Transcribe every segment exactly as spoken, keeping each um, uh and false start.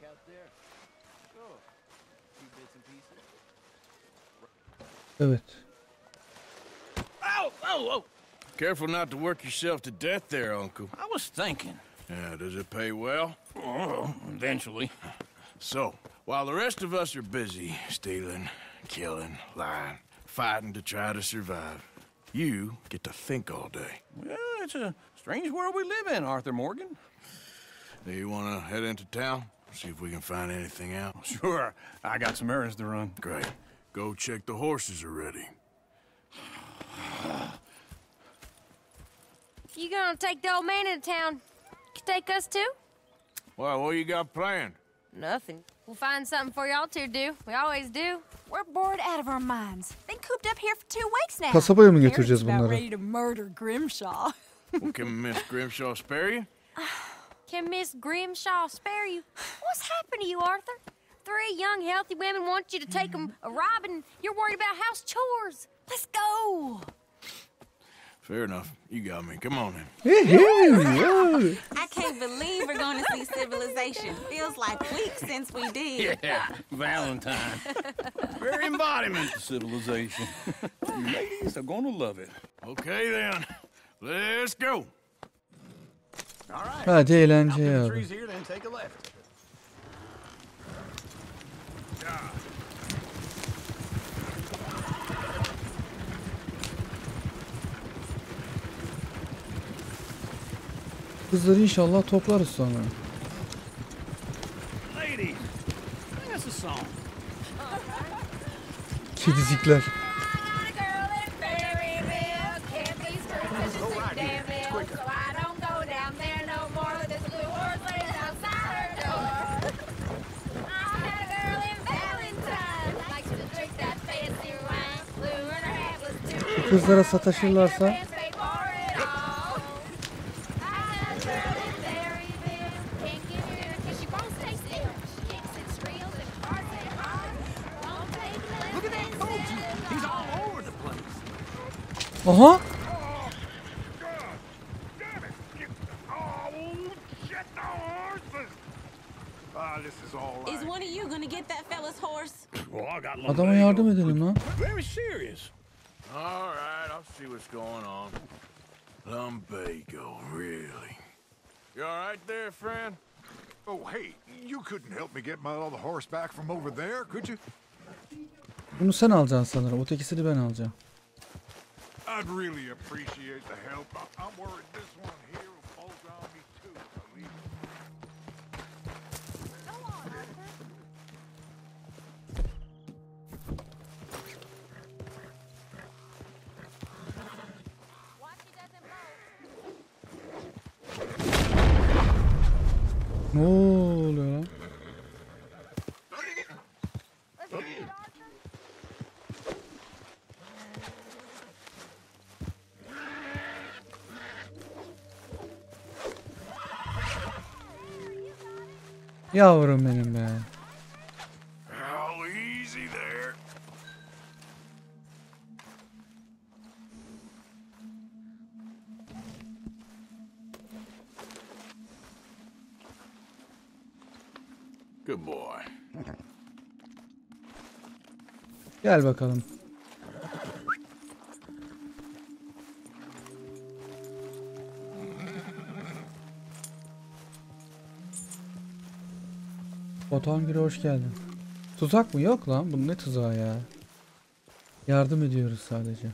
back out there. Oh, two bits and pieces. Do it. Ow! Oh! Oh! Careful not to work yourself to death there, Uncle. I was thinking. Yeah, does it pay well? Oh, eventually. So, while the rest of us are busy stealing, killing, lying, fighting to try to survive, you get to think all day. Well, it's a strange world we live in, Arthur Morgan. Do you want to head into town? See if we can find anything out? Sure. I got some errands to run. Great. Go check the horses are ready. If you gonna take the old man into town, you can take us too? Well, what you got planned? Nothing. We'll find something for y'all to do. We always do. We're bored out of our minds. Been cooped up here for two weeks now. Kasabaya mı götüreceğiz bunları? About ready to murder Grimshaw. Well, can Miss Grimshaw spare you? Can Miss Grimshaw spare you? What's happened to you, Arthur? Three young, healthy women want you to take them a robin. You're worried about house chores. Let's go. Fair enough. You got me. Come on, then. I can't believe we're going to see civilization. Feels like weeks since we did. Yeah, Valentine. Very embodiment of civilization. You ladies are going to love it. Okay, then. Let's go. All right. Hadi eğlence abi. Trees here, then take a left. Yeah. Kızları inşallah toplarız sonra. Kedicikler. Bu kızlara sataşırlarsa. Aha. Adama yardım edelim lan. Bunu sen alacaksın sanırım. Ötekisini ben alacağım. I'd really appreciate the help. I'm worried this one here will fall down me too. I mean... Go on, Arthur. Watch it doesn't move. Oh, no. Yavrum benim be. How easy there. Good boy. Gel bakalım. Batuhan Gül'e hoş geldin. Tuzak mı? Yok lan. Bunun ne tuzağı ya? Yardım ediyoruz sadece.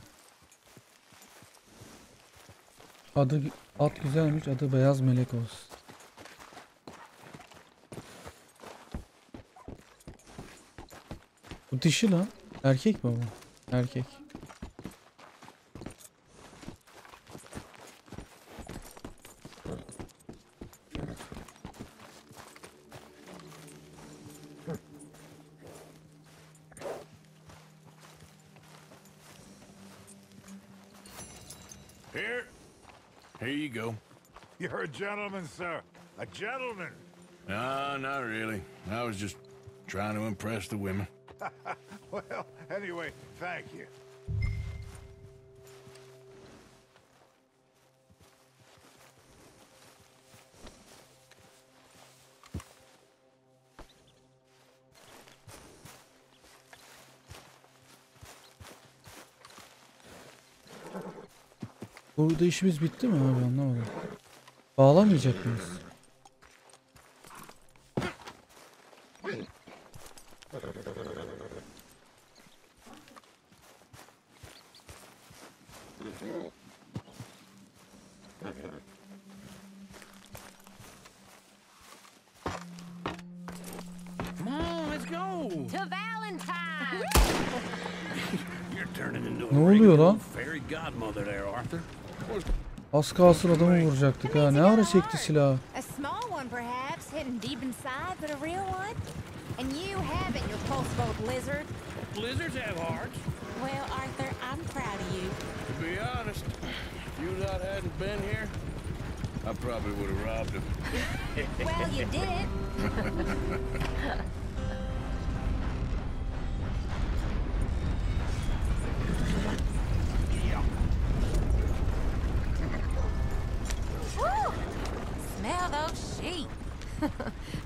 Adı at güzelmiş. Adı Beyaz Melek olsun. Bu dişi lan. Erkek mi bu? Erkek. You're a gentleman, sir. A gentleman. No, not really. I was just trying to impress the women. Well, anyway, thank you. Burada işimiz bitti mi abi, anlamadım. Bağlamayacak mıyız? Az kalsın adamı vuracaktık ha. Ne ara çekti silahı?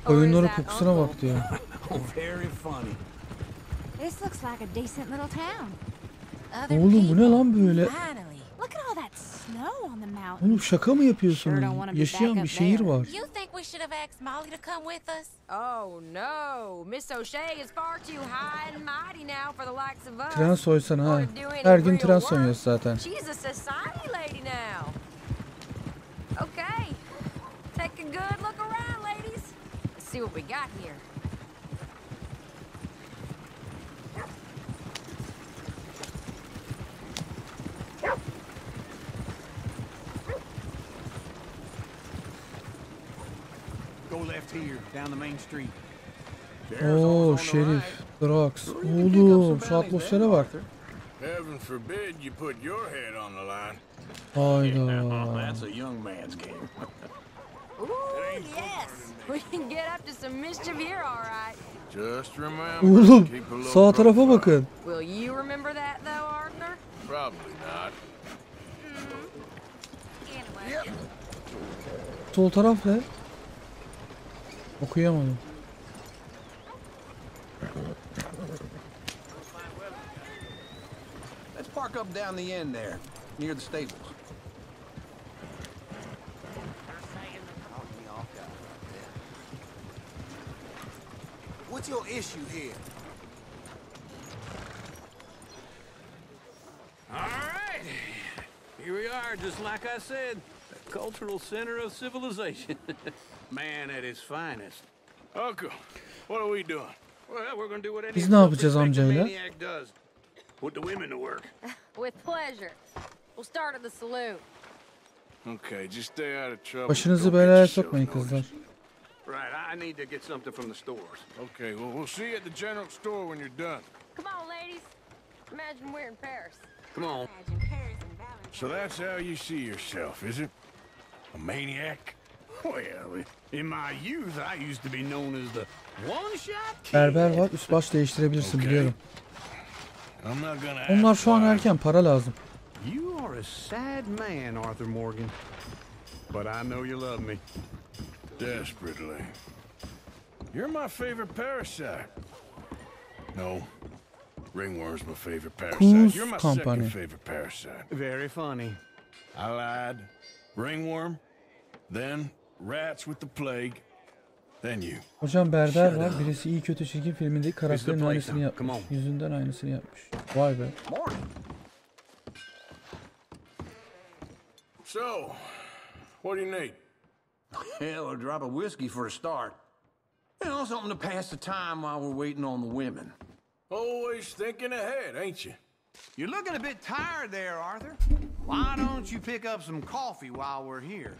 Koyunların kokusuna bak diyor. Oğlum bu ne lan böyle? Oğlum şaka mı yapıyorsun? Yaşayan bir şehir var. Tren soysan ha. Her gün tren soyuyoruz zaten. Take a good look around, ladies. Let's see what we got here. Go left here, down the main street. Oh, Sheriff, drugs. Oğlum, şu atmosfere bak. Heaven forbid you put your head on the line. Hayda. That's a young man's game. Ooh, yes. We can get up to some mischief here, all right. Just remember. Oğlum, sağ tarafa bakın. Will you remember that though, Arthur? Probably not. Anyway. Sol taraf ne? Okuyamadım. Let's park up down the end there, near the stables. What's your issue here? All right, here we are, just like I said, the cultural center of civilization. Man at his finest. Uncle, what are we doing? Well, we're gonna do what any maniac does. Put the women to work. With pleasure. We'll start at the saloon. Okay, just stay out of trouble. Başınızı belaya sokmayın kızlar. Right, I need to get something from the stores. Okay, well, we'll see you at the general store when you're done. Come on, ladies. Imagine we're in Paris. Come on. So that's how you see yourself, is it? A maniac? Well, in my youth, I used to be known as the one-shot kid. Berber var, üst baş değiştirebilirsin biliyorum. Onlar şu an erken, para lazım. You are a sad man, Arthur Morgan. But I know you love me. Desperately. You're my favorite parasite. No. Ringworm's my favorite parasite. Who's You're my company. second favorite parasite. Very funny. I lied. Ringworm. Then rats with the plague. Then you. Hocam berber var. Birisi iyi kötü çirkin filmindeki karakterin aynısını yapmış. Yüzünden aynısını yapmış. Vay be. So, what do you need? Hell, a drop of whiskey for a start. You know, something to pass the time while we're waiting on the women. Always thinking ahead, ain't you? You're looking a bit tired there, Arthur. Why don't you pick up some coffee while we're here?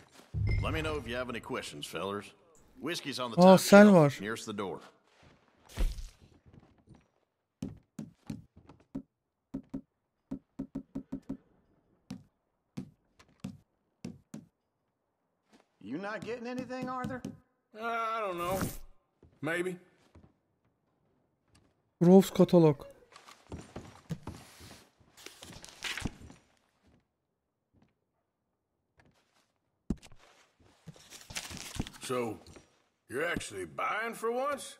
Let me know if you have any questions, fellers. Whiskey's on the top shelf, nearest the door. You not getting anything, Arthur? Uh, I don't know. Maybe. Grove's catalog. So, you're actually buying for once?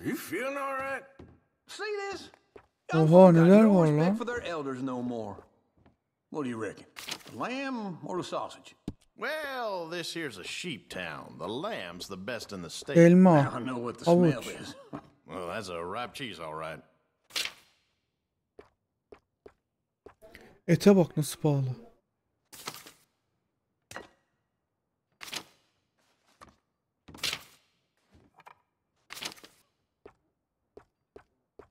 Are you feeling all right? See this? Oha, neler var lan? For their elders no more. What do you reckon? Lamb or the sausage? Well, this here's a sheep town. The lamb's the best in the state. Elma. I know what the Ouch. smell is. Well, that's a ripe cheese, all right. Ete bak nasıl pahalı.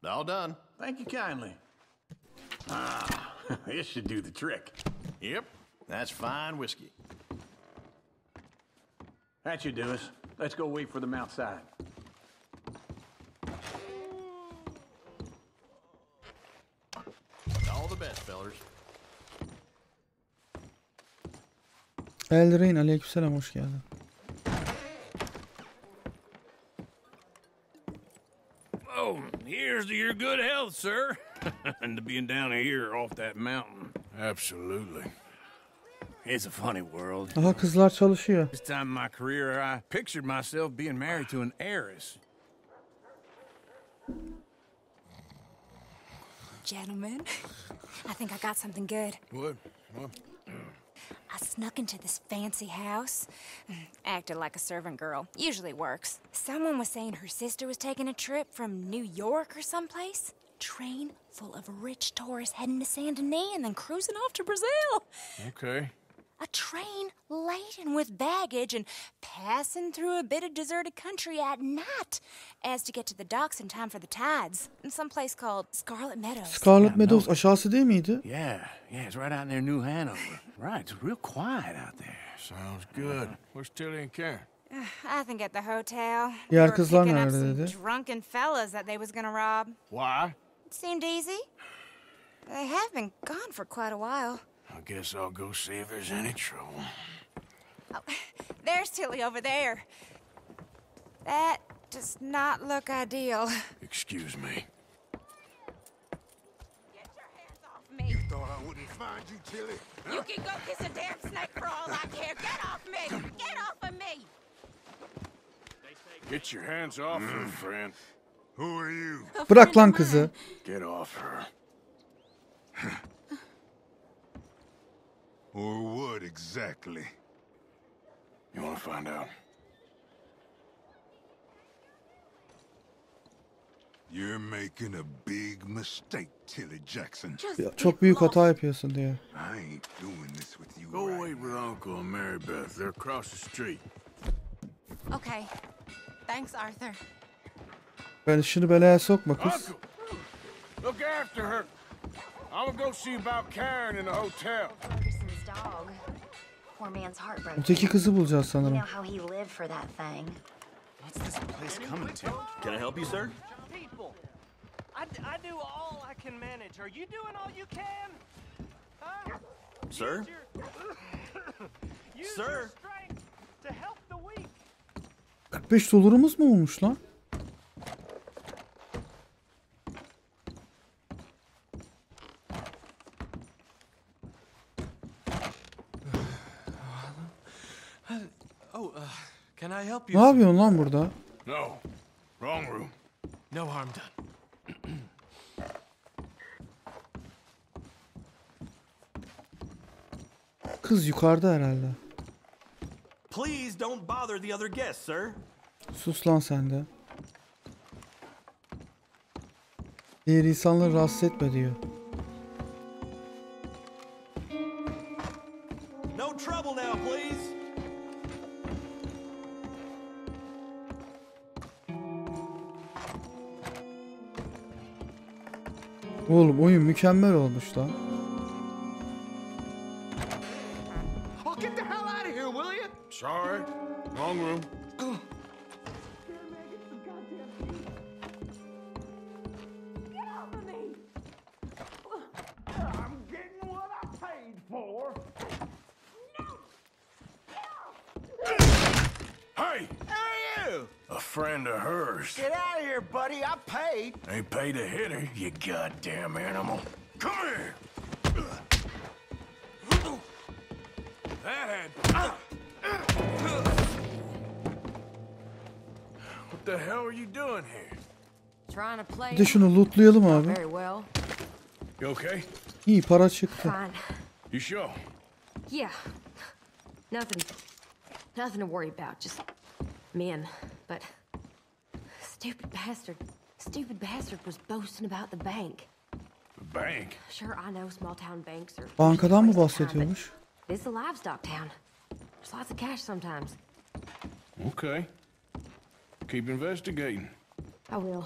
All done. Thank you kindly. Ah, this should do the trick. Yep, that's fine whiskey. That should do us. Let's go wait for them outside. All the best, fellers. Elrein, aleykümselam, hoş geldin. Oh, here's to your good health, sir. And to being down here off that mountain. Absolutely. It's a funny world. Aha, kızlar çalışıyor. This time in my career, I pictured myself being married to an heiress. Gentlemen, I think I got something good. What? What? I snuck into this fancy house, acted like a servant girl. Usually works. Someone was saying her sister was taking a trip from New York or someplace. Train full of rich tourists heading to Saint Denis and then cruising off to Brazil. Okay. A train laden with baggage and passing through a bit of deserted country at night as to get to the docks in time for the tides in some place called Scarlet Meadows. Scarlet Meadows aşağısı değil miydi? Yeah, yeah, it's right out near New Hanover. Right, it's real quiet out there. Sounds good. Where's Tilly and Karen? I think at the hotel. They were picking up some drunken fellas that they was gonna rob. Why? It seemed easy. They have been gone for quite a while. I guess I'll go see if there's any trouble. Oh, there's Tilly over there. That does not look ideal. Excuse me. Get your hands off me. You thought I wouldn't find you, Tilly? Huh? You can go kiss a damn snake for all I care. Get off me! Get off of me! Get your hands off mm. her, friend. Who are you? Bırak lan kızı. Get off her. Or what exactly? You want to find out? You're making a big mistake, Tilly Jackson. Ya, çok büyük hata yapıyorsun diyor. I ain't doing this with you. Go right wait with Uncle and Mary Beth. They're across the street. Okay. Thanks, Arthur. Ben işini belaya sokma kız. Look after her. I'm gonna go see about Karen in the hotel. Poor man's heartbroken. Öteki kızı bulacağız sanırım. You know how he lived for that thing. What's this place coming to? Can I help you, sir? People, I, I do all I can manage. Are you doing all you can? Huh? Sir? Use your strength to help the weak. kırk beş dolarımız mı olmuş lan? Ne yapıyorsun lan burada? No. Wrong room. No harm done. Kız yukarıda herhalde. Please don't bother the other guests, sir. Sus lan sen de. Diğer insanları rahatsız etme diyor. No trouble now, please. Oğlum oyun mükemmel olmuş lan. Oh, get the hell out of here, will you? Sorry. Wrong room. Ain't paid to hit her, you goddamn animal. Come here! That had... What the hell are you doing here? Trying to play. De şunu lootlayalım abi. You okay? İyi para çıktı. You sure? Yeah. Nothing. Nothing to worry about. Just men. But stupid bastard. Stupid bastard was boasting about the bank. The bank? Sure, I know small town banks are... Bankadan mı bahsediyormuş? It's a livestock town. There's lots of cash sometimes. Okay. Keep investigating. I will.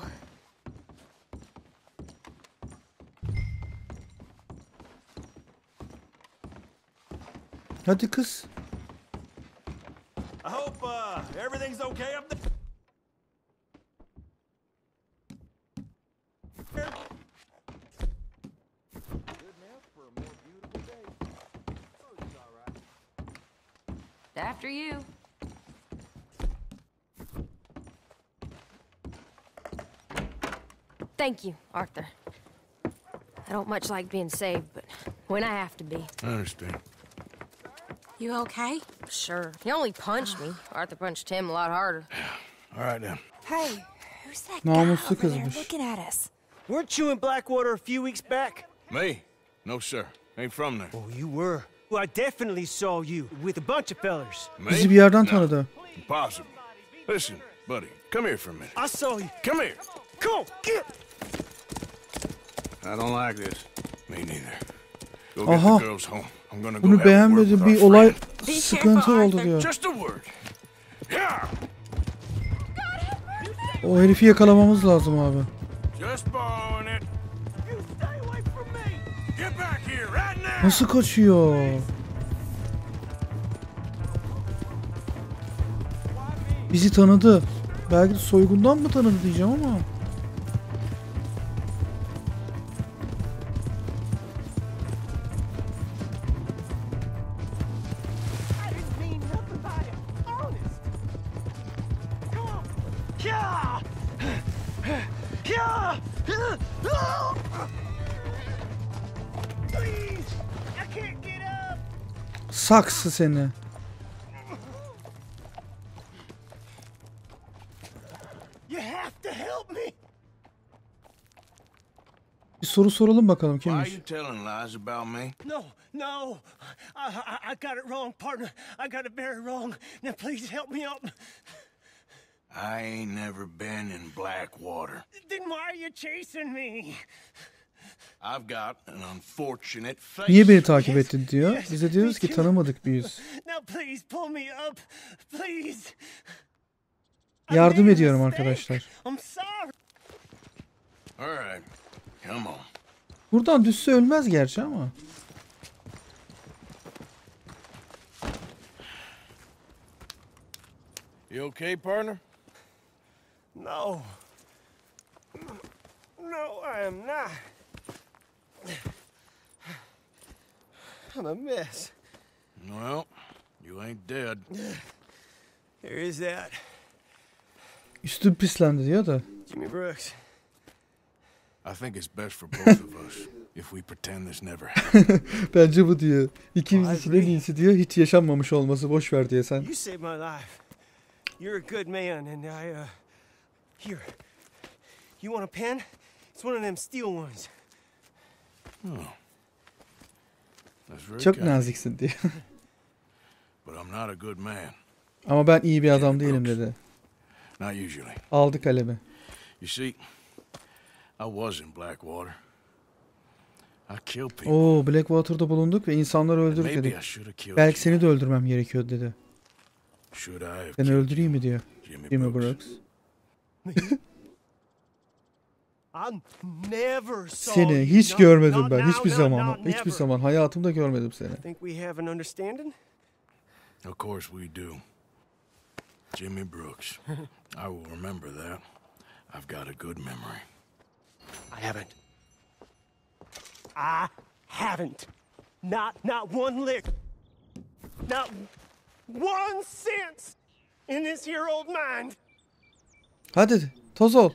Hadi kız. I hope uh, everything's okay up there. Good enough for a more beautiful day. Oh, it's all right. After you. Thank you, Arthur. I don't much like being saved, but when I have to be. I understand. You okay? Sure. He only punched me. Arthur punched him a lot harder. All right now. Hey, who's that guy over there looking at us? Weren't you in Blackwater a few weeks back? Me? No, sir. Ain't from there. Oh, you were. Well, I definitely saw you with a bunch of fellas. Bizi bir yerden tanıdı. Impossible. Listen, buddy. Come here for a minute. I saw you. Come here. Come on. Get. I don't like this. Me neither. Go get the girls home. Bunu beğenmediğim bir olay sıkıntı oldu diyor. O herifi yakalamamız lazım abi. Nasıl kaçıyor? Bizi tanıdı. Belki soygundan mı tanıdı diyeceğim ama. Saksı seni. Bir soru soralım bakalım kimmiş. No, no. I got it wrong, partner. I got it very wrong. Now please help me out. I ain't never been in Blackwater. Then why are you chasing me? I've got an unfortunate face. Niye beni takip ettin diyor. Biz de diyoruz ki tanımadık bir yüz. Yardım ediyorum arkadaşlar. Buradan düşse ölmez gerçi ama. You okay, partner? No. No, I am not. I'm a mess. Well, you ain't dead. There is that. Üstü pislendi diyor da. Jimmy Brooks. I think it's best for both of us if we pretend this never happened. Bence bu diyor. İkimiz için en iyisi diyor. Hiç yaşanmamış olması boş ver diye sen. You saved my life. You're a good man and I uh here. You want a pen? It's one of them steel ones. Oh. Çok naziksin diyor. Ama ben iyi bir adam değilim dedi. Aldı kalemi. Oo, Blackwater'da bulunduk ve insanları öldürdük dedi. Belki seni de öldürmem gerekiyordu dedi. Seni öldüreyim mi diyor. Jimmy Brooks. Seni hiç görmedim ben, hiçbir zaman, hiçbir zaman hayatımda görmedim seni. Of course we do. Jimmy Brooks. I will remember that. I've got a good memory. I haven't. I haven't. Not not one lick. Not one cent in this here old mind. Hadi toz ol.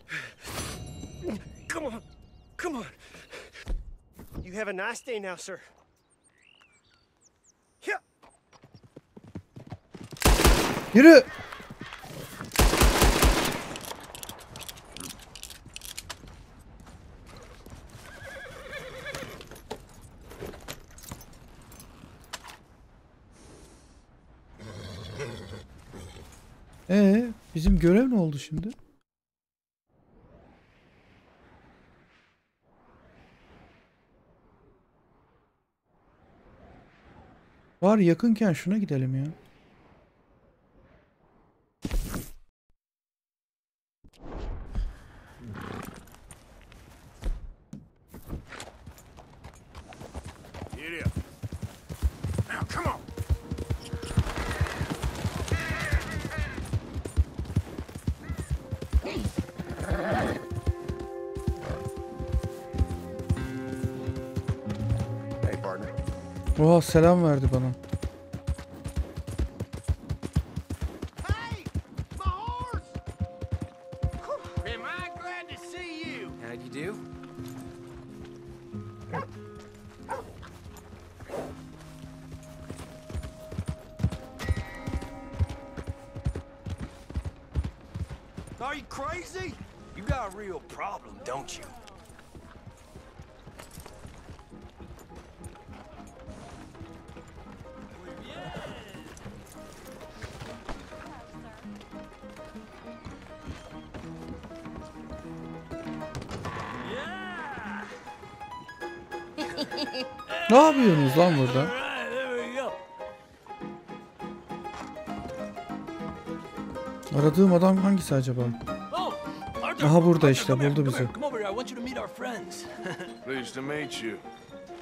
Come on, come on. You have a nice day now, sir. Yeah. Yürü. Ee, bizim görev ne oldu şimdi? Var yakınken şuna gidelim ya. Oha, selam verdi bana. Hey, my horse. Am I glad to see you? How do you do? Are you crazy? You got a real problem, don't you? Ne yapıyorsunuz lan burada? Aradığım adam hangisi acaba? Aha burada işte, buldu bizi. Pleased to meet you.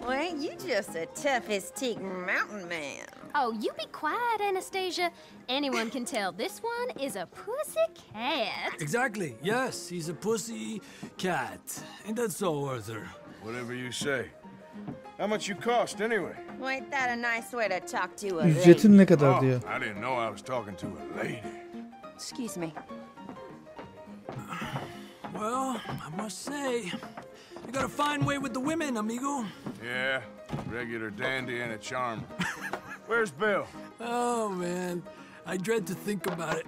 Well, you just a tough as teak mountain man. Oh, you be quiet, Anastasia. Anyone can tell this one is a pussy cat. Exactly. Yes, he's a pussy cat. And that's so, Arthur. Whatever you say. How much you cost anyway? Well, ain't that a nice way to talk to a lady? Ücretin ne kadar diyor? I didn't know I was talking to a lady. Excuse me. Well, I must say, you got a fine way with the women, amigo. Yeah, regular dandy and a charmer. Where's Bill? Oh man, I dread to think about it.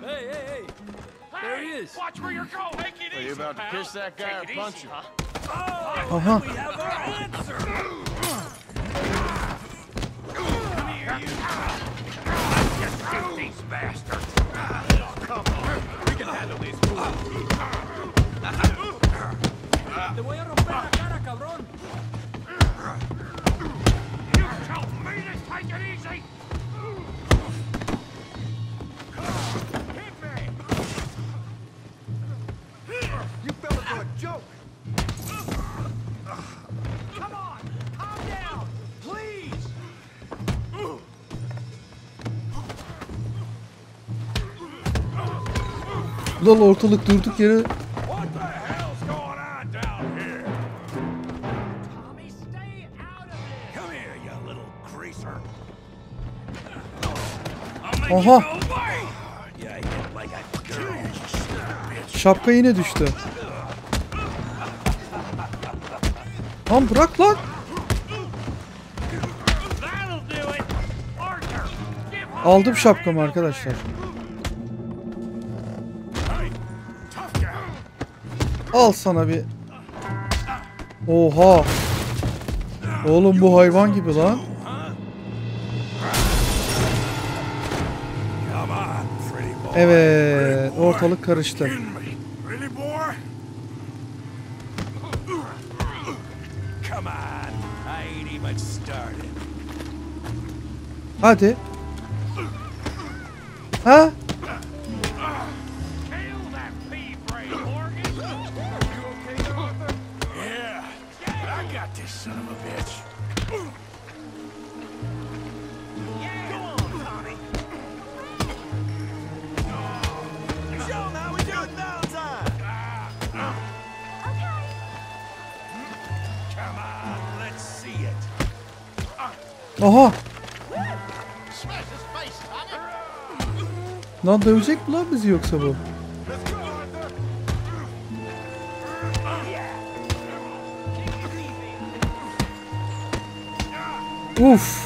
Hey, hey, hey! There he is. Watch where you're going. Make it easy. Are you about to kiss that guy or punch him? Uh-huh. We have our answer. Come here, you. Get these bastards. Come on. We can handle these fools. Te voy a romper la cara, cabrón. You told me to take it easy. Come on. Hit me. You fell into a joke. Come on, calm down, please. Lan ortalık durduk yere. Aha. Şapka yine düştü. Lan bırak lan. Aldım şapkamı arkadaşlar. Al sana bir. Oha. Oğlum bu hayvan gibi lan. Evet, ortalık karıştı. Hadi. Ha? Aha. Lan dövecek mi lan bizi yoksa bu? Uf.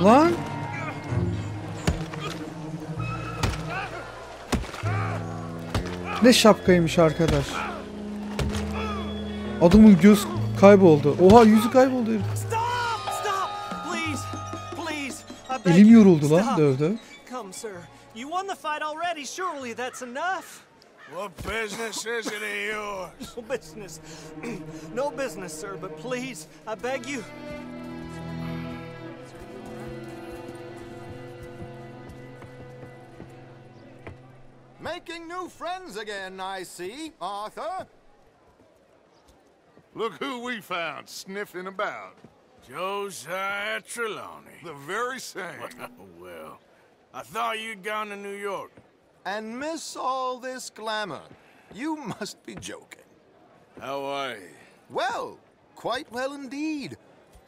What? Ne şapkaymış arkadaş. Adamın göz kayboldu. Oha, yüzü kayboldu. Elim yoruldu lan dövdü. You won the fight already, surely that's enough. What business is it of yours? No business. No business, sir, but please, I beg you. Making new friends again, I see, Arthur. Look who we found sniffing about. Josiah Trelawney. The very same. Well, I thought you'd gone to New York. And miss all this glamour. You must be joking. How are you? Well, quite well indeed.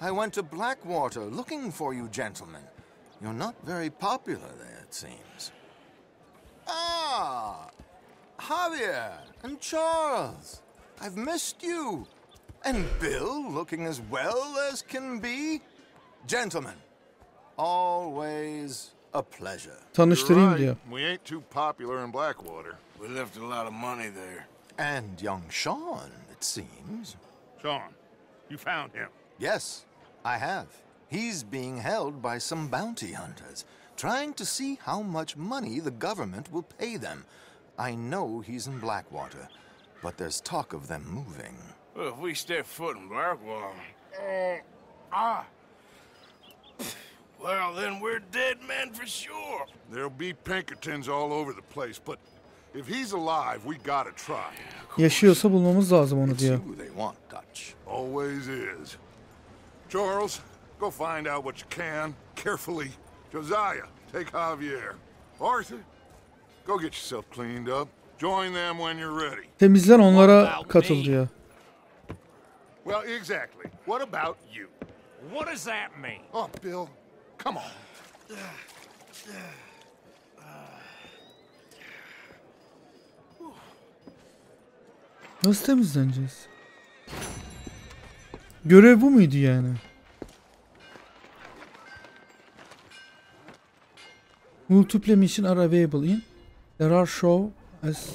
I went to Blackwater looking for you gentlemen. You're not very popular there, it seems. Ah! Javier and Charles. I've missed you. And Bill looking as well as can be. Gentlemen, always... a pleasure. Tanıştırayım diyor. We ain't too popular in Blackwater. We left a lot of money there. And young Sean, it seems. Sean, you found him. Yes, I have. He's being held by some bounty hunters, trying to see how much money the government will pay them. I know he's in Blackwater, but there's talk of them moving. Well, if we step foot in Blackwater, uh, ah. Well, then we're dead men for sure. There'll be Pinkertons all over the place, but if he's alive, we gotta try. Yaşıyorsa bulmamız lazım onu diyor. It's who they want, Dutch. Always is. Charles, go find out what you can, carefully. Josiah, take Javier. Arthur, go get yourself cleaned up. Join them when you're ready. Temizlen, onlara katıl diyor. Well, exactly. What about you? What does that mean? Oh, Bill. Come on. Nasıl temizleneceğiz? Görev bu muydu yani? Multiple mission are available in. There are show as.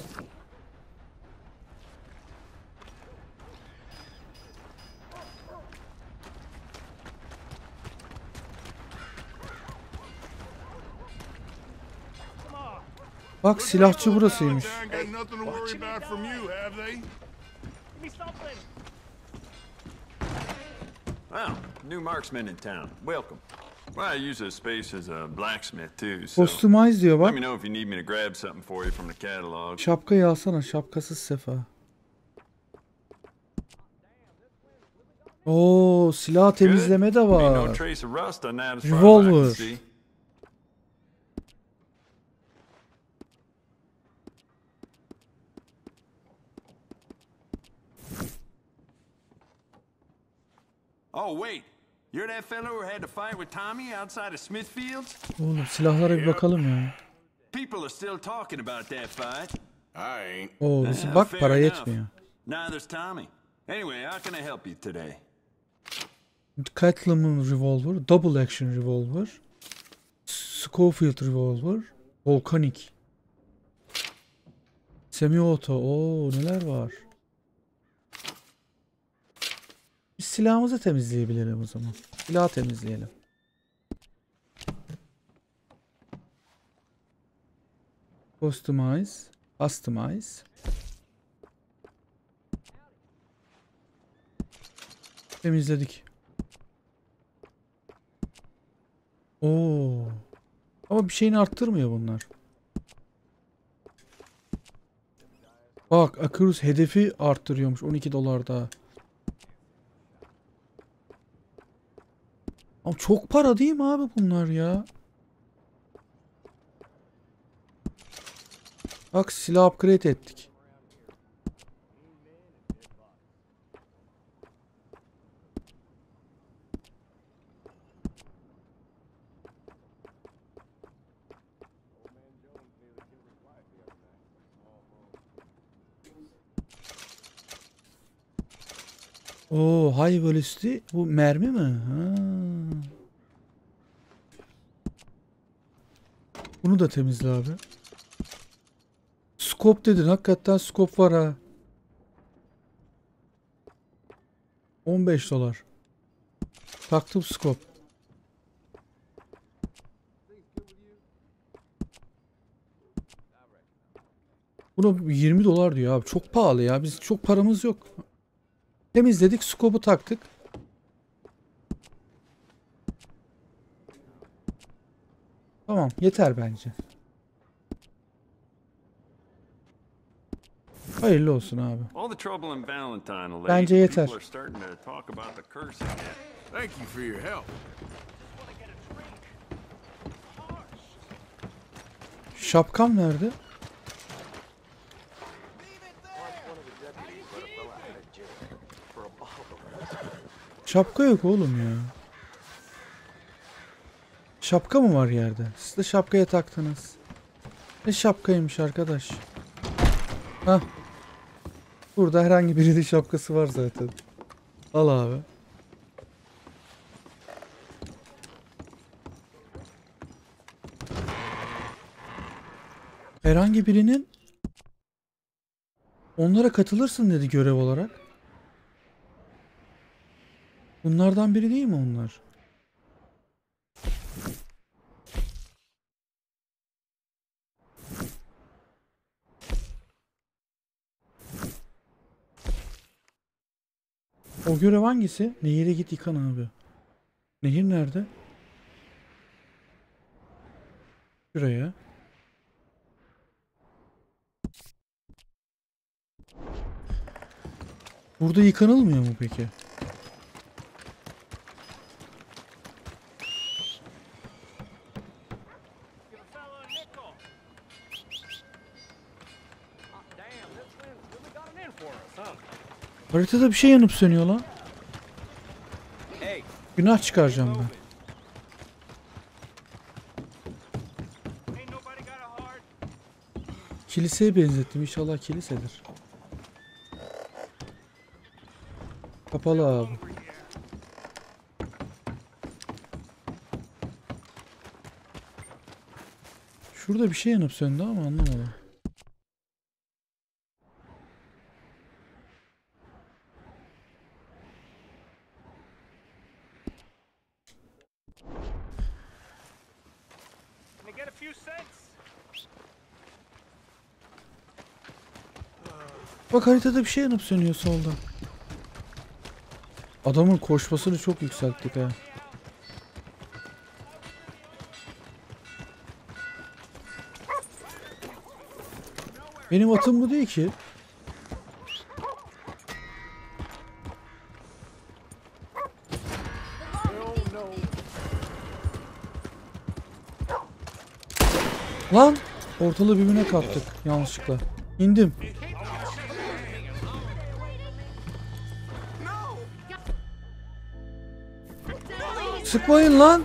Bak, silahçı burasıymış. Customize diyor bak. Şapkayı alsana, şapkasız sefa. Oo, silah temizleme de var. Revolver. Oh wait, you're that fellow who had to fight with Tommy outside of Smithfield's? Oğlum, silahlara bir bakalım ya. People are still talking about that fight. I ain't. Oh, bizi bak, para yetmiyor. Neither's Tommy. Anyway, how can I help you today? Katliam'ın revolver, double action revolver, Scofield revolver, volcanic, semi-auto. Oo, neler var? Biz silahımızı temizleyebilirim o zaman. Silahı temizleyelim. Customize. Customize. Temizledik. Oo. Ama bir şeyini arttırmıyor bunlar. Bak, Akurus hedefi arttırıyormuş. on iki dolar daha. Çok para değil mi abi bunlar ya? Bak, silah upgrade ettik. Oo, high velocity bu mermi mi? Ha. Bunu da temizle abi. Scope dedin. Hakikaten scope var ha. on beş dolar. Taktım scope. Bunu yirmi dolar diyor abi. Çok pahalı ya. Biz çok paramız yok. Temizledik. Scope'u taktık. Tamam. Yeter bence. Hayırlı olsun abi. Bence yeter. Şapkam nerede? Şapka yok oğlum ya. Şapka mı var yerde? Siz de şapkaya taktınız. Ne şapkaymış arkadaş? Hah. Burada herhangi birinin şapkası var zaten. Al abi. Herhangi birinin onlara katılırsın dedi görev olarak. Bunlardan biri değil mi onlar? O görev hangisi? Nehire git yıkan abi. Nehir nerede? Şuraya. Burada yıkanılmıyor mu peki? Haritada bir şey yanıp sönüyor lan. Günah çıkaracağım ben. Kiliseye benzettim. İnşallah kilisedir. Kapalı abi. Şurada bir şey yanıp söndü ama anlamadım. Bak haritada bir şey yanıp sönüyor solda. Adamın koşmasını çok yükselttik ha. Benim atım bu değil ki. Lan! Ortalığı birbirine kattık yanlışlıkla. İndim. Sıkmayın lan.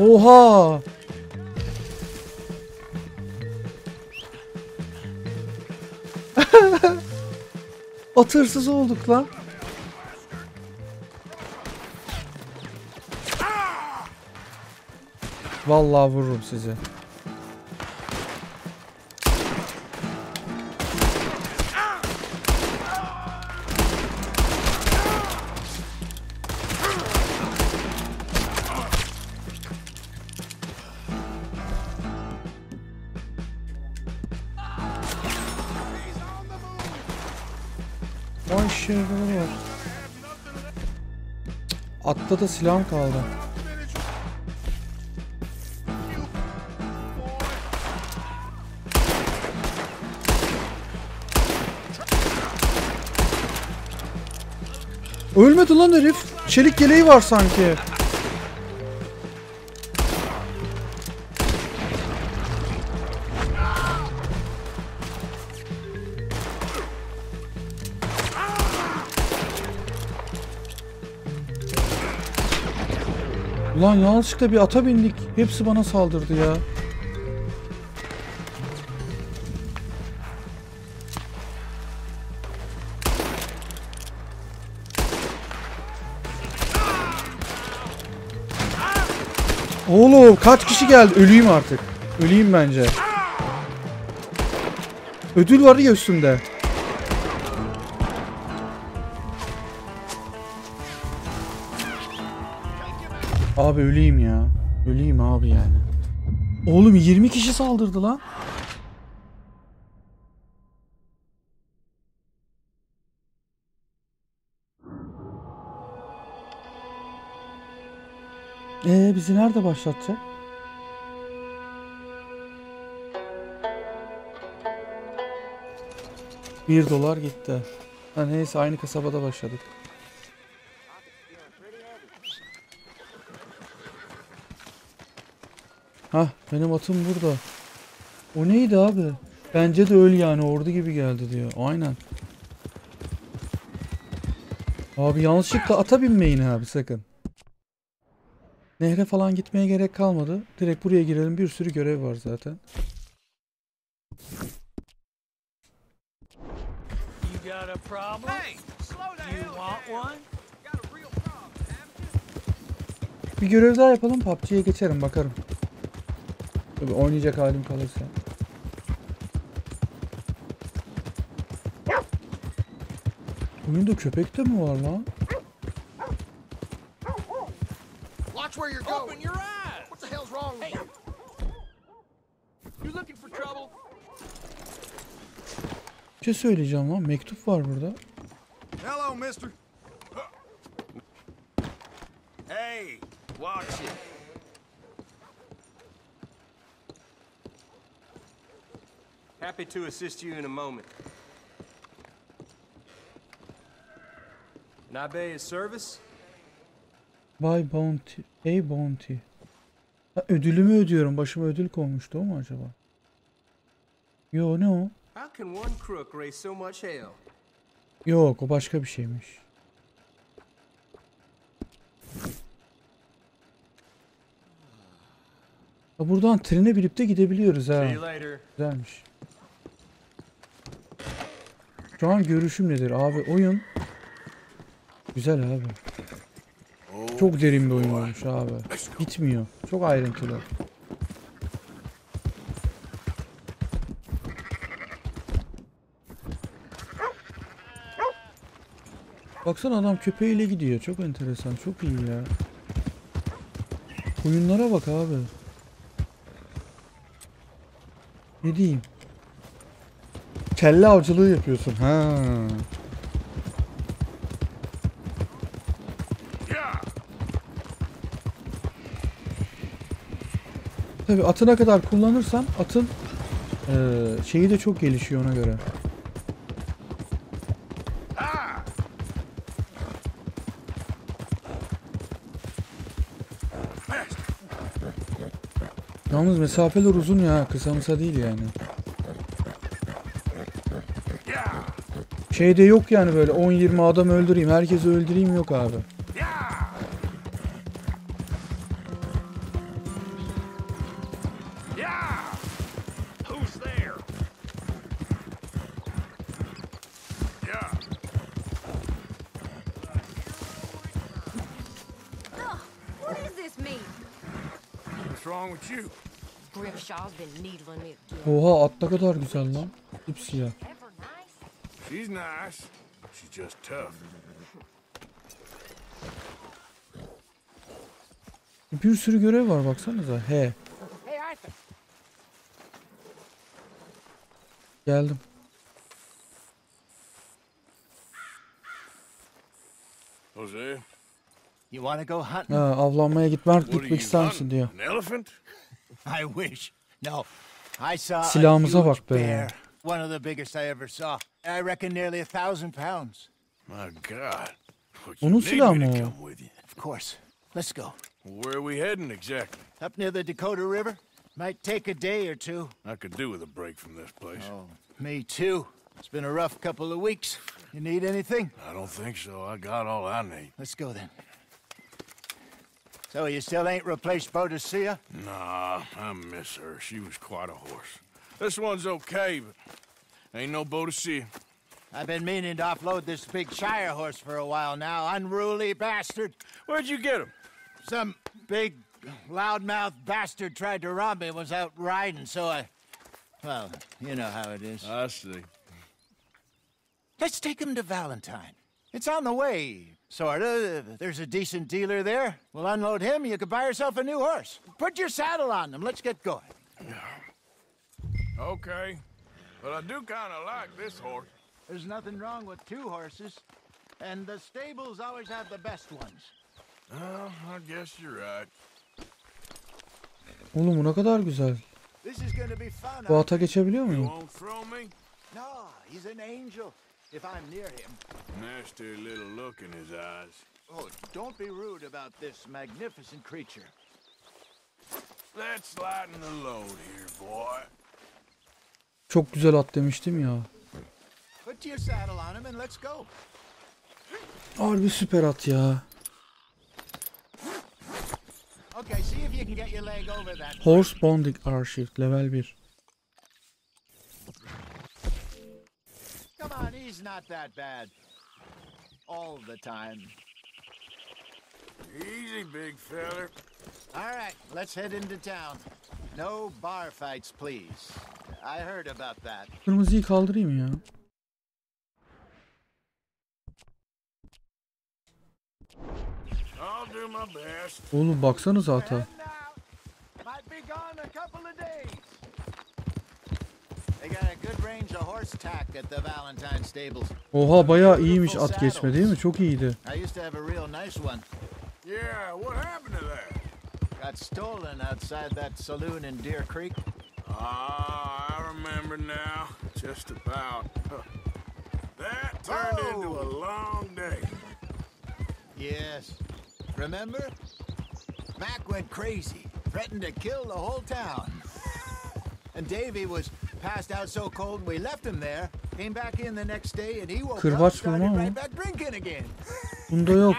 Oha. Atırsız olduk lan. Vallahi vururum sizi. Atta da silahım kaldı. Ölmedi lan herif. Çelik yeleği var sanki. Ulan yanlışlıkla bir ata bindik. Hepsi bana saldırdı ya. Oğlum kaç kişi geldi? Öleyim artık. Öleyim bence. Ödül var ya üstümde. Abi öleyim ya. Öleyim abi yani. Oğlum yirmi kişi saldırdı lan. Ee bizi nerede başlatacak? Bir dolar gitti. Ha neyse aynı kasabada başladık. Hah benim atım burada. O neydi abi? Bence de öl yani ordu gibi geldi diyor. Aynen. Abi yanlışlıkla ata binmeyin abi sakın. Nehre falan gitmeye gerek kalmadı. Direkt buraya girelim. Bir sürü görev var zaten. Bir görev daha yapalım. P U B G'ye geçerim bakarım. Tabii oynayacak halim kalırsa. Oyunda köpek de mi var lan? Where you're going. Open your eyes. What the hell's wrong with you? You're looking for trouble. Bir şey söyleyeceğim lan. Mektup var burada. Hello, mister. Hey, watch it. Happy to assist you in a moment. And I beg his service. Buy bounty. Hey bounty. Ha, ödülümü ödüyorum. Başıma ödül konmuştu o mu acaba? Yo ne o? Yok o başka bir şeymiş. Ha, buradan trene binip de gidebiliyoruz ha. Güzelmiş. Şu an görüşüm nedir abi? Oyun. Güzel abi. Çok derin bir oyun olmuş abi. Bitmiyor. Çok ayrıntılı. Baksana adam köpeğiyle gidiyor. Çok enteresan. Çok iyi ya. Oyunlara bak abi. Ne diyeyim? Kelle avcılığı yapıyorsun. Ha. Tabii atına kadar kullanırsam atın e, şeyi de çok gelişiyor ona göre. Yalnız mesafeler uzun ya, kısa mısa değil yani. Şeyde yok yani böyle on yirmi adam öldüreyim, herkesi öldüreyim yok abi. Oha at ne kadar güzel lan. Dipsiyah. She's nice. She's just tough. Bir sürü görev var baksanıza. He. Geldim. Jose. You want to go hunting? Ha, avlanmaya gitmek gitmek ister misin diyor. I wish. No. I saw silahımıza bak be. One of the biggest I ever saw. I reckon nearly a thousand pounds. My God. Onun silahı mı? Of course. Let's go. Where are we heading exactly? Up near the Dakota River. Might take a day or two. I could do with a break from this place. Oh, me too. It's been a rough couple of weeks. You need anything? I don't think so. I got all I need. Let's go then. So you still ain't replaced Boadicea? Nah, I miss her. She was quite a horse. This one's okay, but ain't no Boadicea. I've been meaning to offload this big shire horse for a while now. Unruly bastard. Where'd you get him? Some big loudmouth bastard tried to rob me was out riding, so I... Well, you know how it is. I see. Let's take him to Valentine. It's on the way, sorta. There's a decent dealer there. We'll unload him, you could buy yourself a new horse. Put your saddle on them. Let's get going. Okay. But I do kind of like this horse. There's nothing wrong with two horses. And the stables always have the best ones. Oh, I guess you're right. Oğlum, bu ne kadar güzel. This is going to be fun. Bu ata geçebiliyor muyum? You won't throw me? No, he's an angel. If I'm near him. Nasty little look in his eyes. Oh, don't be rude about this magnificent creature. Let's lighten the load here, boy. Çok güzel at demiştim ya. Put your saddle on him and let's go. Harbi süper at ya. Okay, see if you can get your leg over that. Horse bonding archive level one. Come on, he's not that bad. All the time. Easy, big feller. All right, let's head into town. No bar fights, please. I heard about that. Kırmızıyı kaldırayım ya. I'll do my best. Oğlum baksanıza ata. Might be gone a couple of days. They got a good range of horse tack at the Valentine stables. Oha, bayağı iyiymiş at geçme değil mi? Çok iyiydi. I used to have a real nice one. Yeah, what happened to that? Got stolen outside that saloon in Deer Creek. Ah, I remember now. Just about. That turned oh. into a long day. Yes. Remember? Mac went crazy, threatened to kill the whole town. And Davy was passed out so cold we left him there. Came back in the next day and he woke up and started right back drinking again. Bunda yok.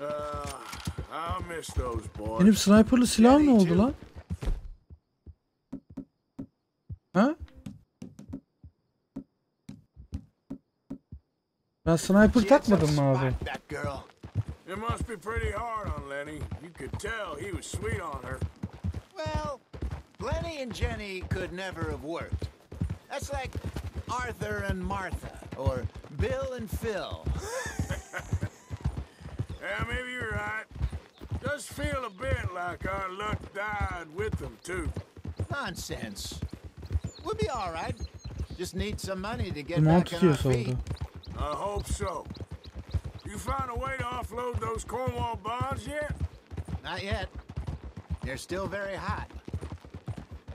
Uh, I miss those boys. Benim sniperlı silahım ne oldu lan? Ha? Ben sniper takmadım mı abi? It must be pretty hard on Lenny. You could tell he was sweet on her. Well, Lenny and Jenny could never have worked. That's like Arthur and Martha or Bill and Phil. Yeah, maybe you're right. Does feel a bit like our luck died with them too. Nonsense. We'll be all right. Just need some money to get back on our feet. I hope so. You found a way to offload those Cornwall bonds yet? Not yet. They're still very hot.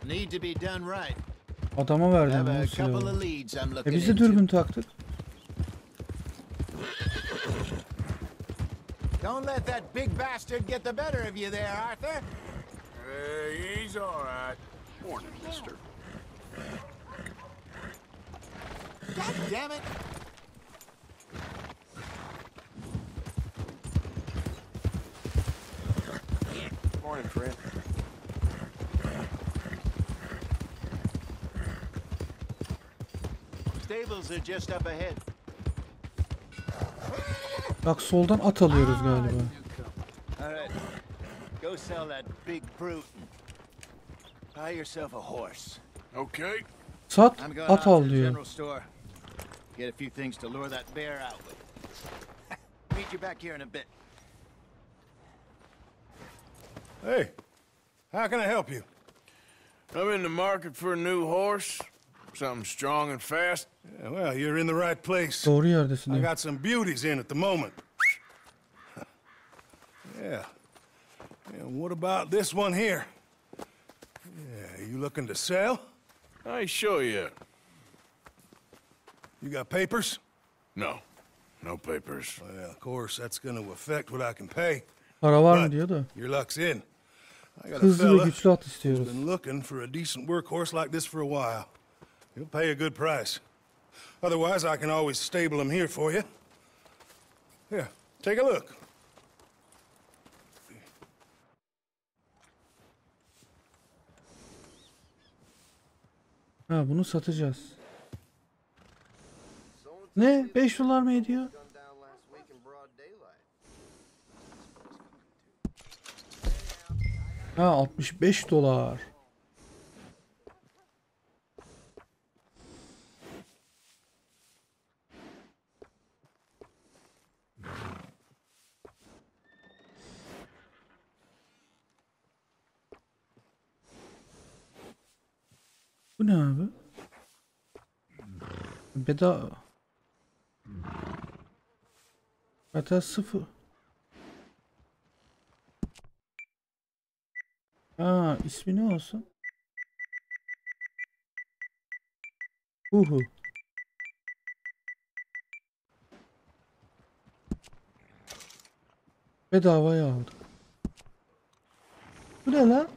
Need to be done right. Adama verdim. Have a couple of leads I'm looking into. E biz de dürbün taktık. Don't let that big bastard get the better of you there, Arthur. Uh, he's all right. Morning, mister. God damn it. Morning, friend. Stables are just up ahead. Bak soldan at alıyoruz galiba. All right. Go sell that big brute. Buy yourself a horse. Okay. Sat, at al diyor. Get a few things to lure that bear out with. Meet you back here in a bit. Hey, how can I help you? I'm in the market for a new horse. Something strong and fast. Yeah, well, you're in the right place. I got some beauties in at the moment. Yeah. And what about this one here? Yeah, you looking to sell? I show you. You got papers? No. No papers. Well, of course, that's going to affect what I can pay. But your luck's in. I got a fella who's been looking for a decent workhorse like this for a while. He'll pay a good price. Otherwise, I can always stable him here for you. Here, take a look. Ha, bunu satacağız. Ne? beş dolar mı ediyor? Ha, altmış beş dolar. Bu ne abi? Bedava. Hatta sıfır. Aa, ismi ne olsun? Uhu. Bedavaya aldık. Bu ne lan?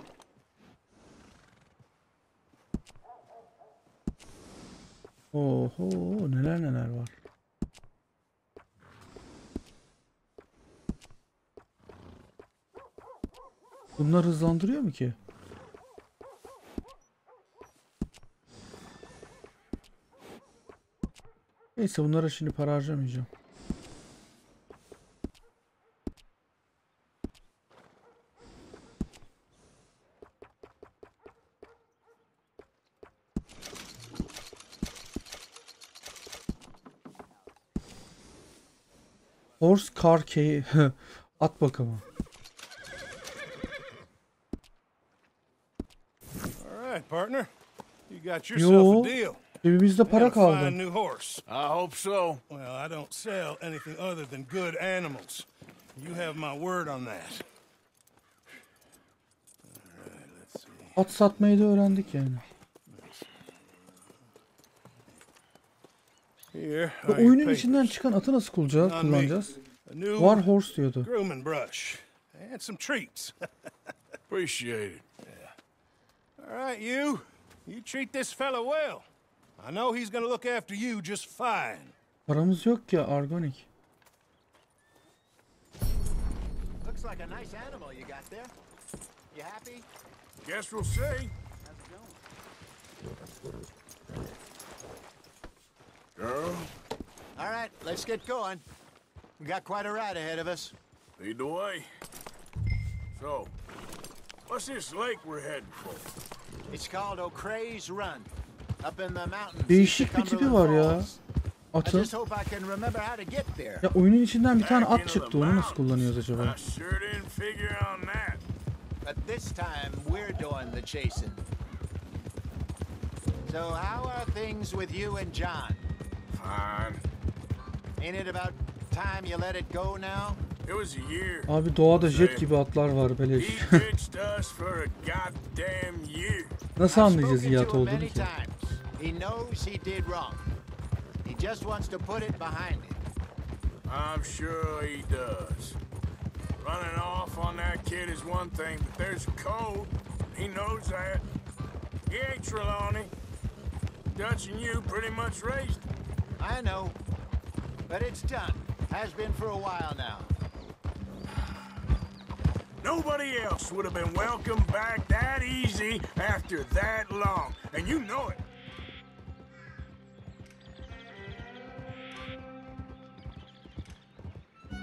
Oho, neler neler var. Bunlar hızlandırıyor mu ki? Neyse, bunlara şimdi para harcamayacağım. Horse car key. At bakalım. Partner, you got yourself a deal. Cebimizde para kaldı. A new horse. I hope so. Well, I don't sell anything other than good animals. You have my word on that. At satmayı da öğrendik yani. Bu oyunun içinden çıkan atı nasıl kullanacağız? War horse diyordu. Grooming brush and some treats. Appreciate it. All right, you. You treat this fellow well. I know he's gonna look after you just fine. Paramız yok ki Argonik. Looks like a nice animal you got there. You happy? Guess we'll see. How's it going? Girl. All right, let's get going. We got quite a ride ahead of us. Lead the way. So, what's this lake we're heading for? It's called O'Cray's Run, up in the mountains. Değişik bir tipi var ya atın. Ya oyunun içinden bir tane at çıktı. Onu nasıl kullanıyoruz acaba? But this time we're doing the chasing. So how are things with you and John? Fine. Ain't it about time you let it go now? Abi doğada jet gibi atlar var beleş. Nasıl anlayacağız iyi at olduğunu ki? I know, but it's done. Has been for a while now. Nobody else would have been welcomed back that easy after that long, and you know it.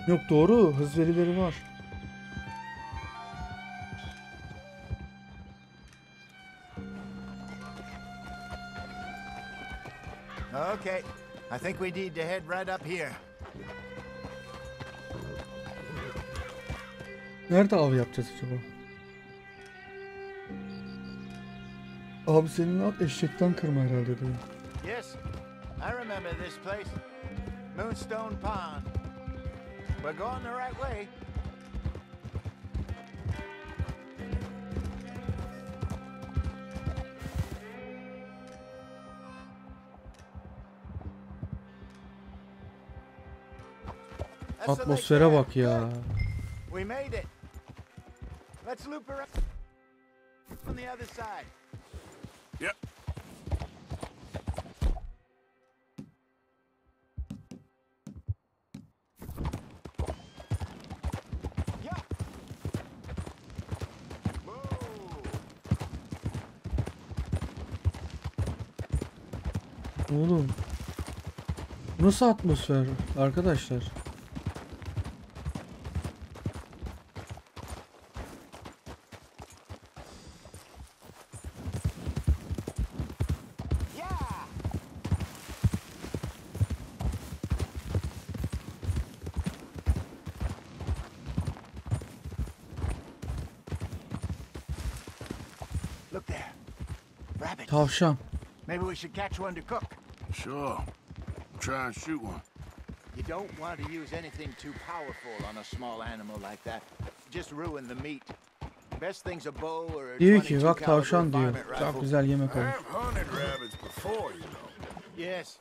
Yok, doğru, hız verileri var. Okay, I think we need to head right up here. Nerede av yapacağız acaba? Abi senin at eşekten kırma herhalde değil mi? Yes, I remember this place, Moonstone Pond. We're going the right way. Atmosfere bak ya. We made it. Let's loop around on the other side. Yep. Yep. Whoa. Oğlum. Nasıl atmosfer arkadaşlar? Tavşan. Maybe we should catch one to cook. Sure. Try and shoot one. You don't want to use anything too powerful on a small animal like that. Just ruin the meat. Best thing's a bow or a twenty-two caliber varmint rifle. I've hunted rabbits before, you know. Yes,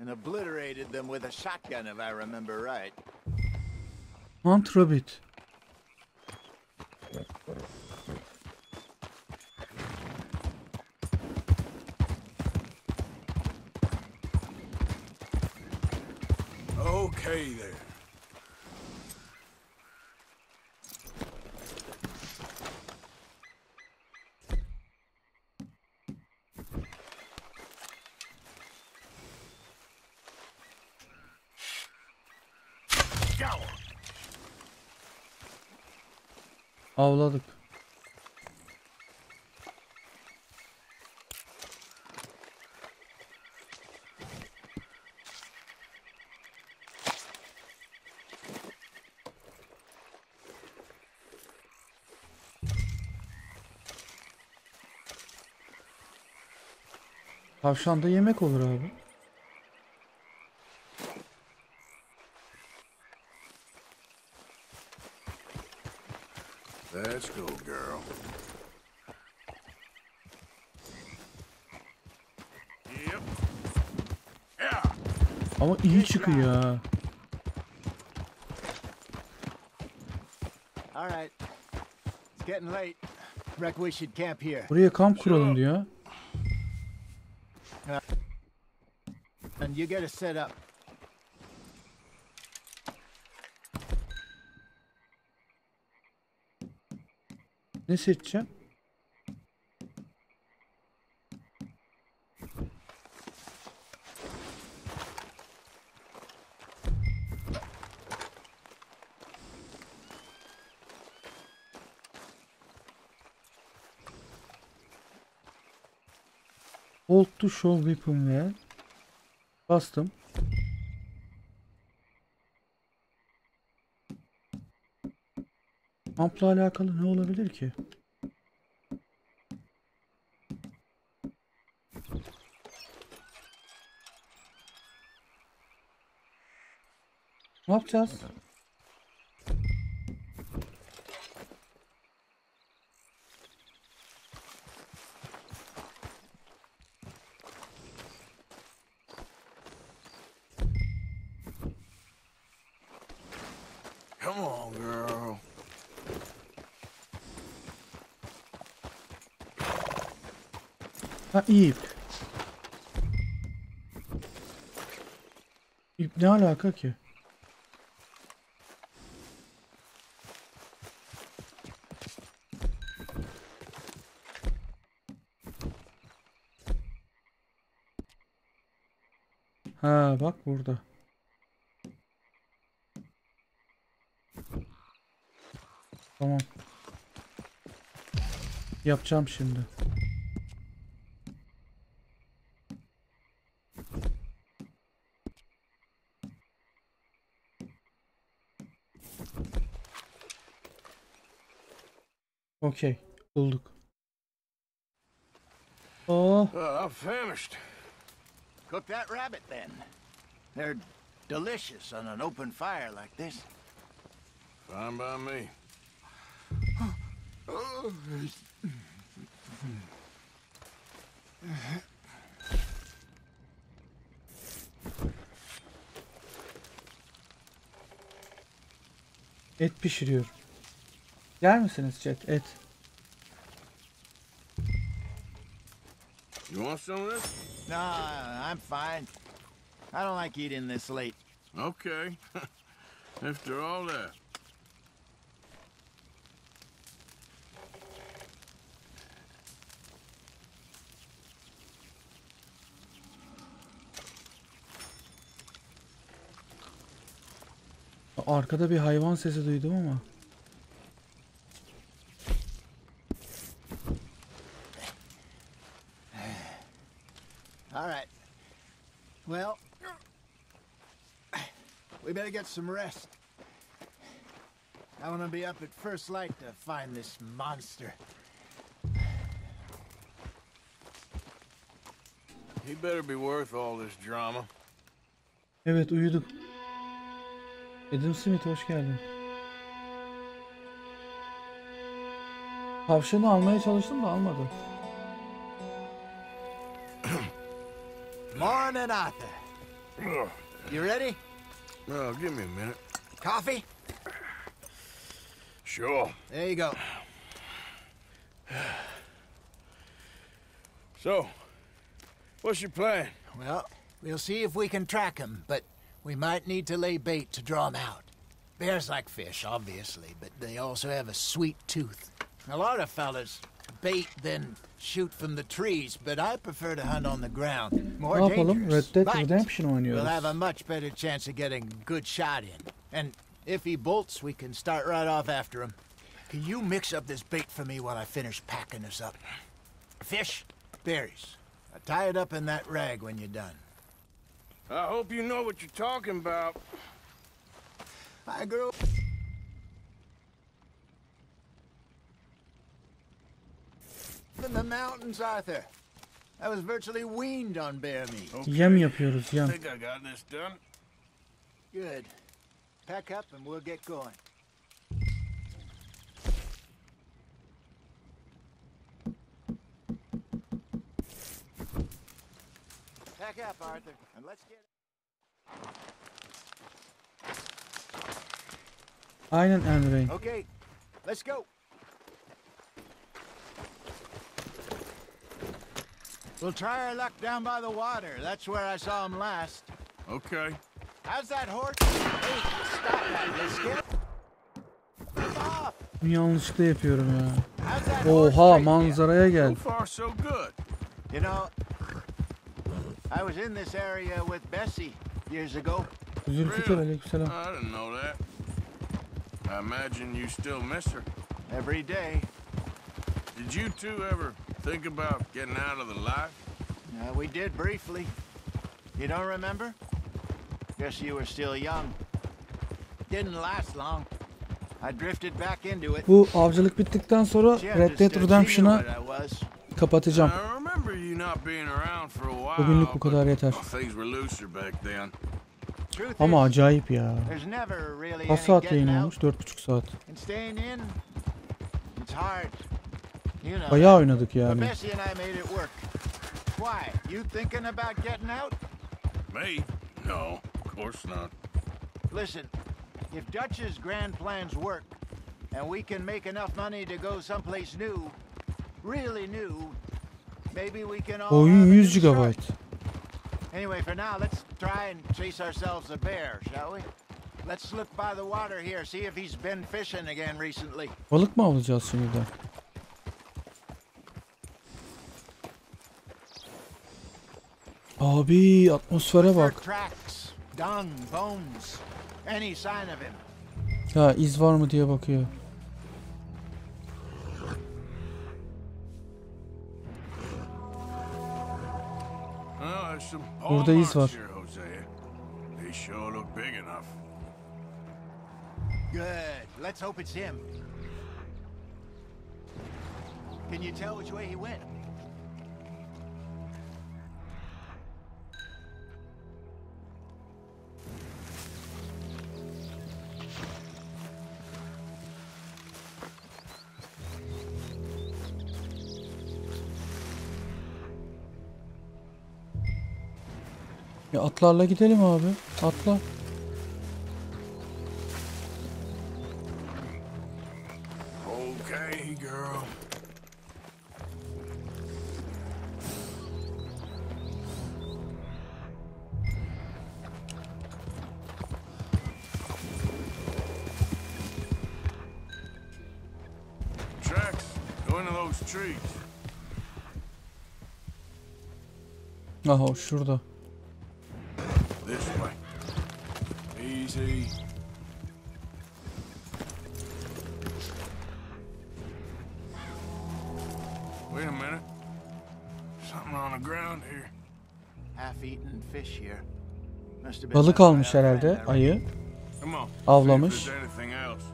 and obliterated them with a shotgun, if I remember right. Hunt rabbit. Hey there. Avladık. Tavşan da yemek olur abi. Let's go girl. Yep. Yeah. Ama iyi çıkıyor ha. All right. It's getting late. Reckon we should camp here. Buraya kamp kuralım diyor. And you get it set up. Ne seçeceğim? Hold to show weapon ver. Bastım. Kampla alakalı ne olabilir ki? Ne yapacağız? Ha ip. İp ne alaka ki? Ha bak burada. Tamam. Yapacağım şimdi. Okay, bulduk. Oh, uh, I'm famished. Cook that rabbit then. They're delicious on an open fire like this. Fine by me. Et pişiriyorum. Yer misiniz chat? Et. You want some of this? No, I'm fine. I don't like eating this late. Okay. After all that. Arkada bir hayvan sesi duydum ama. All right. Well, we better get some rest. I want to be up at first light to find this monster. He better be worth all this drama. Evet, uyuduk. Edim Smith, hoş geldin. Tavşanı almaya çalıştım da almadı. Morning, Arthur. You ready? No, give me a minute. Coffee? Sure. There you go. So, what's your plan? Well, we'll see if we can track him, but we might need to lay bait to draw him out. Bears like fish, obviously, but they also have a sweet tooth. A lot of fellas bait then shoot from the trees, but I prefer to hunt on the ground. More oh, dangerous. Red Dead Redemption on you. We'll have a much better chance of getting a good shot in. And if he bolts, we can start right off after him. Can you mix up this bait for me while I finish packing this up? Fish, berries. I'll tie it up in that rag when you're done. I hope you know what you're talking about. Hi, girl. In the mountains, Arthur. I was virtually weaned on bear meat. Okay. Yum yapıyoruz, yum. I think I got this done. Good. Pack up and we'll get going. Pack up, Arthur, and let's get it. Aynen Emre. Okay, let's go. We'll try our luck down by the water. That's where I saw him last. Okay. How's that horse? Hey, stop that, let's get it. Yanlışlıkla yapıyorum ya. Oha, manzaraya gel. So far so good. You know, I was in this area with Bessie years ago. Really? I didn't know that. I imagine you still miss her. Every day. Did you two ever think about getting out of the life? Uh, we did briefly. You don't remember? Guess you were still young. Didn't last long. I drifted back into it. Bu avcılık bittikten sonra Red Dead Redemption'ı kapatacağım. Bugünlük bu kadar yeter. Ama acayip ya. Kaç saat yayın olmuş? dört buçuk saat. Bayağı oynadık yani. Listen, if Dutch's grand plans work and we can make enough money to go someplace new, really new, maybe we can all one hundred gigabyte. Anyway, for now, let's try and chase ourselves a bear, shall we? Let's look by the water here, see if he's been fishing again recently. Balık mı alacağız şimdi de? Abi, atmosfere bak. Ya iz var mı diye bakıyor. Burada iz var. Ya atlarla gidelim abi. Atla. Okay girl. Tracks go into those trees. Aha şurada. Easy. eating fish here. Must have been balık almışlar herhalde. Ayı. Avlamış. Something else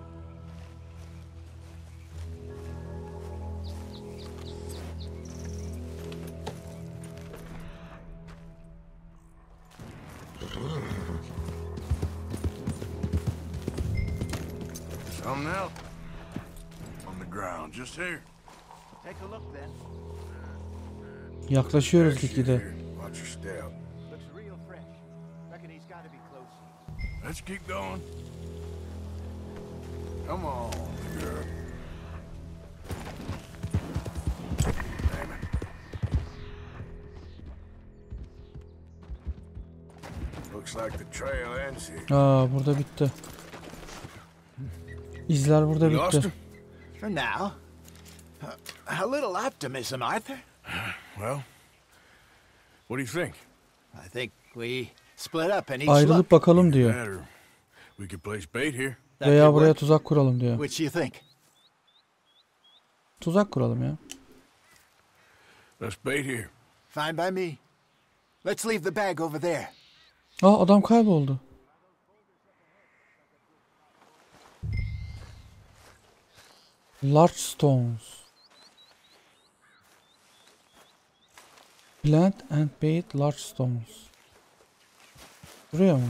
on the ground just here. Take a look then. Yaklaşıyoruz gitgide. Let's keep going. Come on, girl. Damn it. Looks like the trail ends here. Aa, burada bitti. İzler burada bitti. For now. A little optimism, Arthur. Well, what do you think? I think we split up and each ayrılıp bakalım diyor. We could place bait here. Veya buraya tuzak kuralım diyor. What do you think? Tuzak kuralım ya. Let's bait here. Fine by me. Let's leave the bag over there. Ah, adam kayboldu. Large stones. Plant and bait large stones. Buraya mı?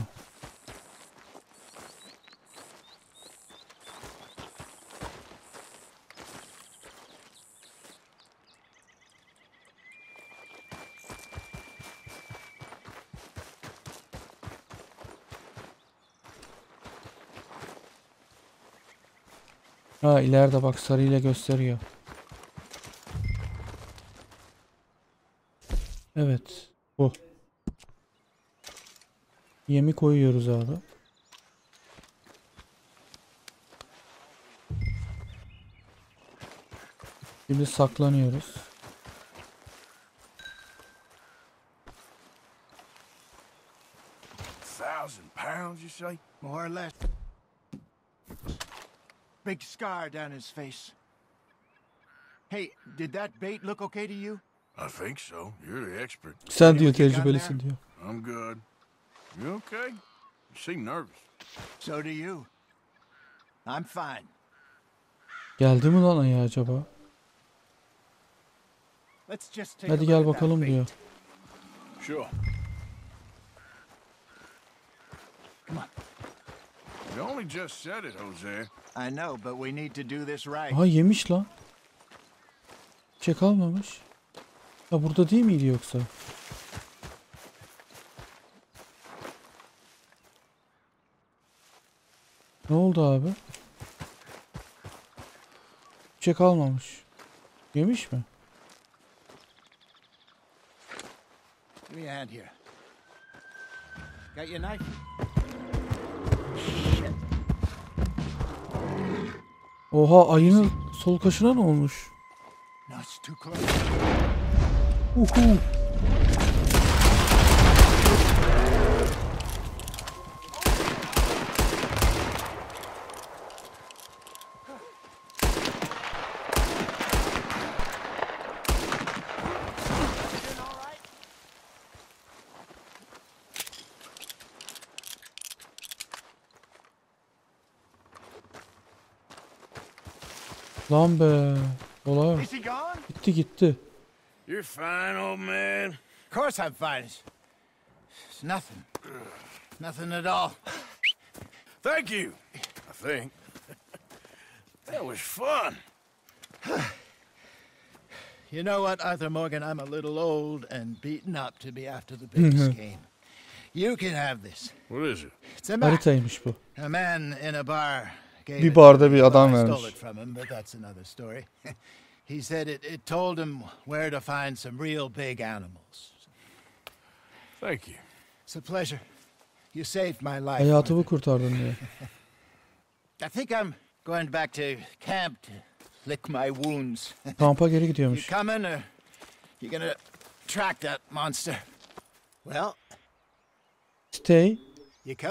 Ha, ileride bak sarıyla gösteriyor. Evet, bu. Yemi koyuyoruz abi. Şimdi saklanıyoruz. one thousand pounds you say? More or less. Big scar down his face. Hey, did that bait look okay to you? I think so. You're the expert. Sen diyor tecrübelisin diyor. I'm good. You okay? You seem nervous. So do you. I'm fine. Geldi mi lan ayağı acaba? Let's just take. Hadi gel bakalım diyor. Sure. Come on. You only just said it, Jose. I know, but we need to do this right. Ha, yemiş lan. Çek almamış. Ha, burada değil miydi yoksa? Ne oldu abi? Çek almamış. Yemiş mi? Give me a hand here. Got your knife? Oha, ayının sol kaşına ne olmuş? Uhu. Lan be, olay mı? Gitti gitti. You're fine, old man. Of course I'm fine. It's, it's nothing. Nothing at all. Thank you. I think. That was fun. You know what, Arthur Morgan, I'm a little old and beaten up to be after the biggest game. You can have this. What is it? It's a map. Haritaymış bu. A man in a bar. Bir barda bir adam vermiş. He said it, it told him where to find some real big animals. Thank you. It's a pleasure. You saved my life. Hayatımı kurtardın diye. I think I'm going back to camp to lick my wounds. Kampa geri gidiyormuş. You coming or you gonna track that monster? Well. Stay.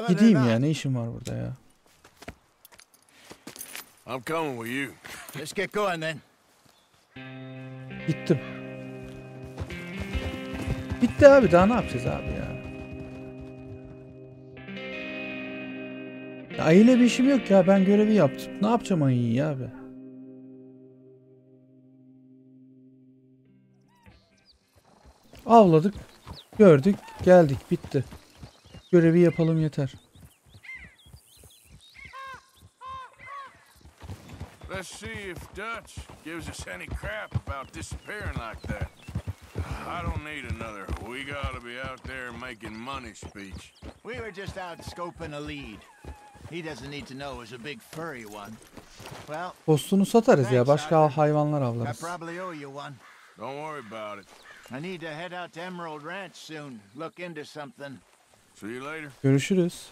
Gideyim ya, ne işim var burada ya? I'm coming with you. Let's get going then. Gittim. Bitti abi, daha ne yapacağız abi ya? Ya ayıyla bir işim yok ya, ben görevi yaptım. Ne yapacağım ayıyı ya abi? Avladık, gördük, geldik, bitti. Görevi yapalım yeter. Let's see if Dutch gives us any crap about disappearing like that. I don't need another "we gotta be out there making money" speech. We were just out scoping a lead. He doesn't need to know it's a big furry one. Well, postunu satarız ya, başka hayvanlar avlarız. I probably owe you one. Don't worry about it. I need to head out to Emerald Ranch soon. Look into something. See you later. Görüşürüz.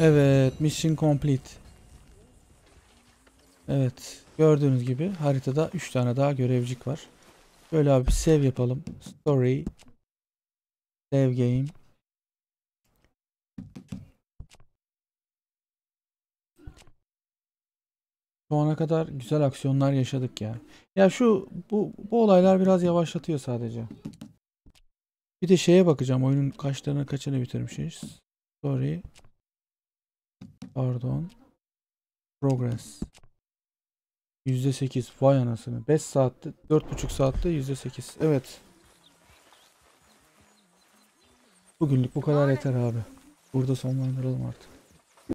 Evet, mission complete. Evet, gördüğünüz gibi haritada üç tane daha görevcik var. Böyle abi bir save yapalım. Story, save game. Şu ana kadar güzel aksiyonlar yaşadık ya. Ya şu bu bu olaylar biraz yavaşlatıyor sadece. Bir de şeye bakacağım, oyunun kaçlarını kaçını bitirmişiz. Story, pardon, progress. yüzde sekiz, vay anasını. beş saatte, dört buçuk saatte yüzde sekiz. Evet. Bugünlük bu kadar yeter abi. Burada sonlandıralım artık.